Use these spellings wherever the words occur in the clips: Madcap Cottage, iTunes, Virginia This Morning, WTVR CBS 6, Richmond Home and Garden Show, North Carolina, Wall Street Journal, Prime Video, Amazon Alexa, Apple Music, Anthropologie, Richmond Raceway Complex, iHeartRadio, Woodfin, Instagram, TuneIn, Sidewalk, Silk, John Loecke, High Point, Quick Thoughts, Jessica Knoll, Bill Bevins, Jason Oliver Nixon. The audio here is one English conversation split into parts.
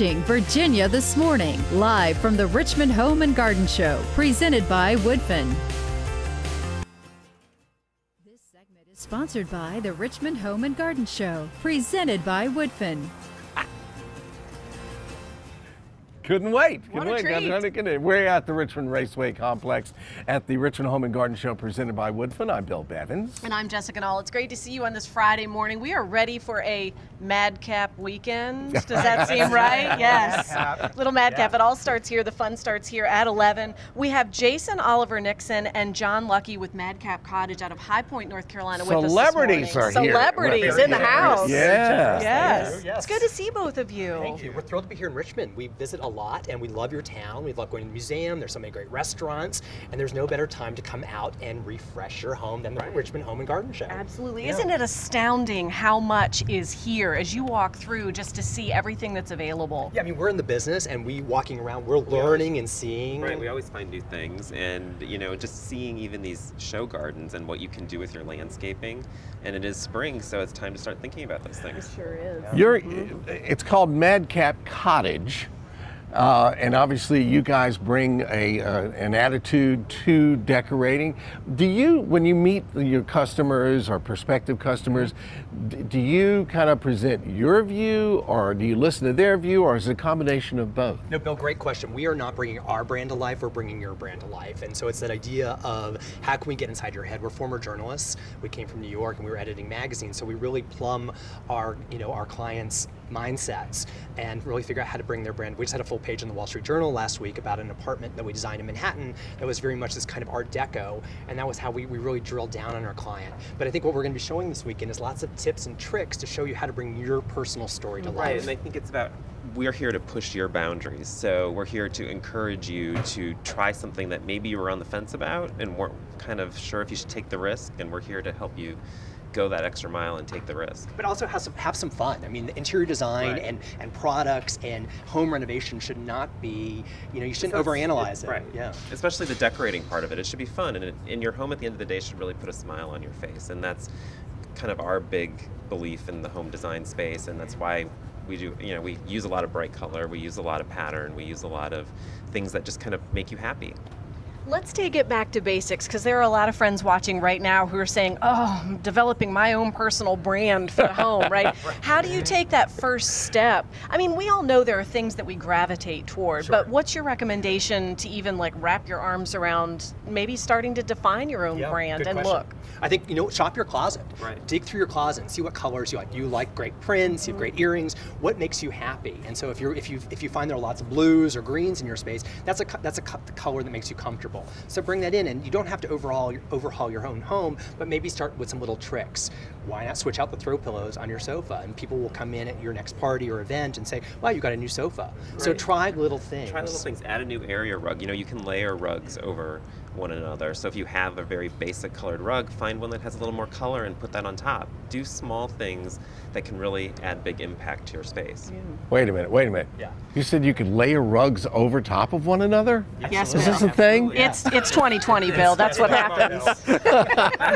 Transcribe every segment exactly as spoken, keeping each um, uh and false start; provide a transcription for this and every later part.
watching Virginia This Morning, live from the Richmond Home and Garden Show, presented by Woodfin. This segment is sponsored by the Richmond Home and Garden Show, presented by Woodfin. Couldn't wait. Couldn't wait. Treat. We're at the Richmond Raceway Complex at the Richmond Home and Garden Show presented by Woodfin. I'm Bill Bevins. And I'm Jessica Knoll. It's great to see you on this Friday morning. We are ready for a madcap weekend. Does that seem right? Yes. Madcap. Little madcap. Yeah. It all starts here. The fun starts here at eleven. We have Jason Oliver Nixon and John Loecke with Madcap Cottage out of High Point, North Carolina. Celebrities with us this morning. Are Celebrities here. Celebrities in the house. Yes. Yes. yes. It's good to see both of you. Thank you. We're thrilled to be here in Richmond. We visit a lot, and we love your town. We love going to the museum. There's so many great restaurants, and there's no better time to come out and refresh your home than the right. Richmond Home and Garden Show. Absolutely. Yeah. Isn't it astounding how much is here as you walk through just to see everything that's available? Yeah, I mean, we're in the business, and we walking around, we're learning we always, and seeing. Right, we always find new things, and you know, just seeing even these show gardens and what you can do with your landscaping. And it is spring, so it's time to start thinking about those things. It sure is. Yeah. You're, it's called Madcap Cottage. Uh, and obviously, you guys bring a uh, an attitude to decorating. Do you, when you meet your customers or prospective customers, do you kind of present your view, or do you listen to their view, or is it a combination of both? No, Bill, great question. We are not bringing our brand to life, we're bringing your brand to life. And so it's that idea of how can we get inside your head? We're former journalists. We came from New York and we were editing magazines, so we really plumb our, you know, our clients' mindsets and really figure out how to bring their brand. We just had a full page in the Wall Street Journal last week about an apartment that we designed in Manhattan that was very much this kind of Art Deco, and that was how we, we really drilled down on our client. But I think what we're going to be showing this weekend is lots of tips and tricks to show you how to bring your personal story to life. Right, and I think it's about, we're here to push your boundaries, so we're here to encourage you to try something that maybe you were on the fence about and weren't kind of sure if you should take the risk, and we're here to help you go that extra mile and take the risk. But also have some, have some fun. I mean, the interior design right. and, and products and home renovation should not be, you know, you shouldn't overanalyze it. Right. Yeah. Especially the decorating part of it. It should be fun, and, it, and your home at the end of the day should really put a smile on your face. And that's kind of our big belief in the home design space, and that's why we do, you know, we use a lot of bright color, we use a lot of pattern, we use a lot of things that just kind of make you happy. Let's take it back to basics, because there are a lot of friends watching right now who are saying, oh, I'm developing my own personal brand for the home, right? How do you take that first step? I mean, we all know there are things that we gravitate toward, sure. but what's your recommendation to even like wrap your arms around maybe starting to define your own yeah, brand and question. Look? I think, you know, shop your closet. Right. Dig through your closet and see what colors you like. You like great prints, you have great earrings. What makes you happy? And so if you're if you if you find there are lots of blues or greens in your space, that's a that's a color that makes you comfortable. So bring that in, and you don't have to overhaul, overhaul your own home, but maybe start with some little tricks. Why not switch out the throw pillows on your sofa, and people will come in at your next party or event and say, wow, you got a new sofa. Right. So try little things. Try little things, add a new area rug. You know, you can layer rugs over one another. So if you have a very basic colored rug, find one that has a little more color and put that on top. Do small things that can really add big impact to your space. Yeah. Wait a minute, wait a minute. Yeah. You said you could layer rugs over top of one another? Yes. Absolutely. Is this a thing? Yeah. It's it's twenty twenty, Bill. That's what happens.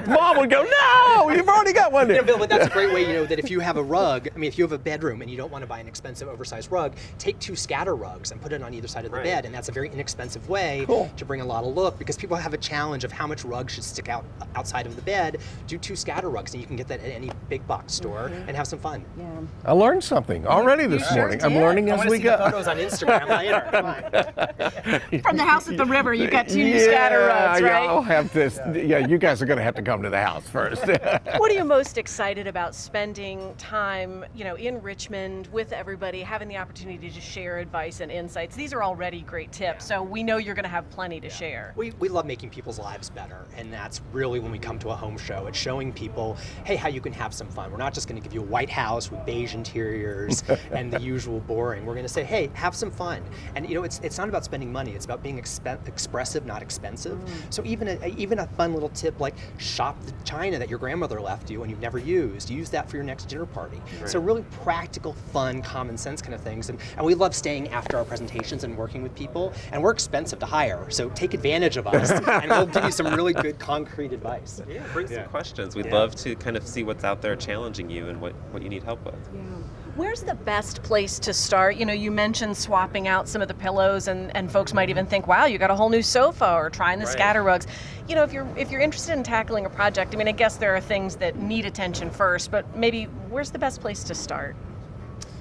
Mom would go, no, you've already got one. Yeah, Bill, but that's a great way, you know, that if you have a rug, I mean, if you have a bedroom and you don't want to buy an expensive oversized rug, take two scatter rugs and put it on either side of the right. bed, and that's a very inexpensive way cool. to bring a lot of look, because people have a challenge of how much rug should stick out outside of the bed. Do two scatter rugs, and you can get that at any big box store mm-hmm. and have some fun. Yeah. I learned something already this yeah. morning. Sure I'm learning I as we see go. The photos on Instagram later. From the house at the river, you got two yeah, new scatter rugs, right? Yeah, I'll have this. Yeah, you guys are going to have to come to the house first. What are you most excited about spending time, you know, in Richmond with everybody, having the opportunity to share advice and insights? These are already great tips, so we know you're going to have plenty to yeah. share. We, we love making people's lives better, and that's really when we come to a home show. It's showing people, hey, how you can have some fun. We're not just going to give you a white house with beige interiors and the usual boring. We're going to say, hey, have some fun. And you know, it's it's not about spending money. It's about being exp expressive, not expensive. Mm. So even a, even a fun little tip like shop the china that your grandmother left you and you've never used. Use that for your next dinner party. Right. So really practical, fun, common sense kind of things. And, and we love staying after our presentations and working with people. And we're expensive to hire, so take advantage of us. And we'll give you some really good concrete advice. Yeah, bring some yeah. questions. We'd yeah. love to kind of see what's out there challenging you and what, what you need help with. Yeah. Where's the best place to start? You know, you mentioned swapping out some of the pillows, and, and folks might even think, wow, you got a whole new sofa, or trying the right. scatter rugs. You know, if you're if you're interested in tackling a project, I mean, I guess there are things that need attention first, but maybe where's the best place to start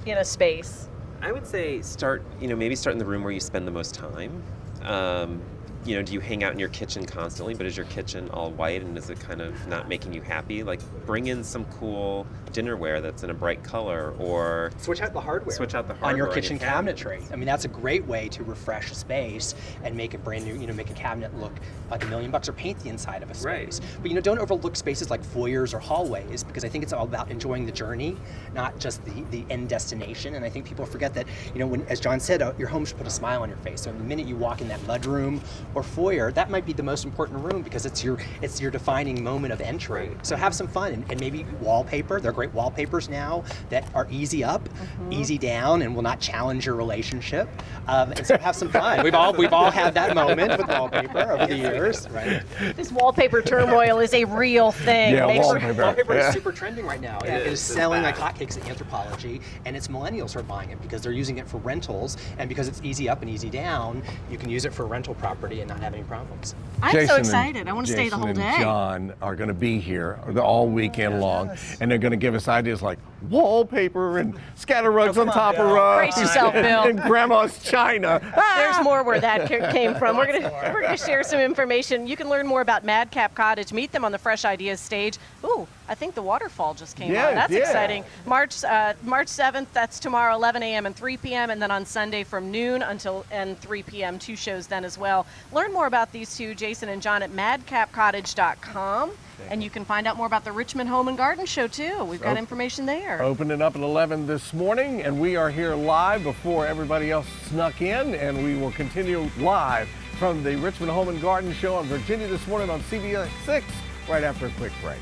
in a space? I would say start, you know, maybe start in the room where you spend the most time. Um, you know, do you hang out in your kitchen constantly, but is your kitchen all white and is it kind of not making you happy? Like, bring in some cool dinnerware that's in a bright color, or... Switch out the hardware. Switch out the hardware. On your kitchen cabinetry. I mean, that's a great way to refresh a space and make it brand new, you know, make a cabinet look like a million bucks, or paint the inside of a space. Right. But, you know, don't overlook spaces like foyers or hallways, because I think it's all about enjoying the journey, not just the, the end destination. And I think people forget that, you know, when, as John said, your home should put a smile on your face. So the minute you walk in that mudroom or foyer, that might be the most important room, because it's your it's your defining moment of entry. Right. So have some fun, and, and maybe wallpaper. There are great wallpapers now that are easy up, mm-hmm. easy down, and will not challenge your relationship. Um, and so have some fun. We've all we've all had that moment with wallpaper over the years, right? This wallpaper turmoil is a real thing. Yeah, Make wallpaper, sure, wallpaper yeah. is super trending right now. It, it is, is selling bad. like hotcakes at Anthropologie, and it's millennials who are buying it because they're using it for rentals, and because it's easy up and easy down, you can use it for rental property and not have any problems. I'm Jason so excited. I want to Jason stay the whole day. And John are going to be here all weekend long, yes. and they're going to give us ideas like wallpaper and scatter rugs oh, on, on top Bill. of rugs. Brace yourself, Bill. And grandma's china. Ah! There's more where that came from. We're going to we're going to share some information. You can learn more about Madcap Cottage. Meet them on the Fresh Ideas stage. Ooh, I think the waterfall just came yeah, out. That's yeah. exciting. March uh, March seventh. That's tomorrow, eleven a m and three p m and then on Sunday from noon until and three p m Two shows then as well. Learn more about these two, Jason and John, at madcap cottage dot com. And you can find out more about the Richmond Home and Garden Show, too. We've got information there. Opening up at eleven this morning, and we are here live before everybody else snuck in, and we will continue live from the Richmond Home and Garden Show on Virginia This Morning on C B S six right after a quick break.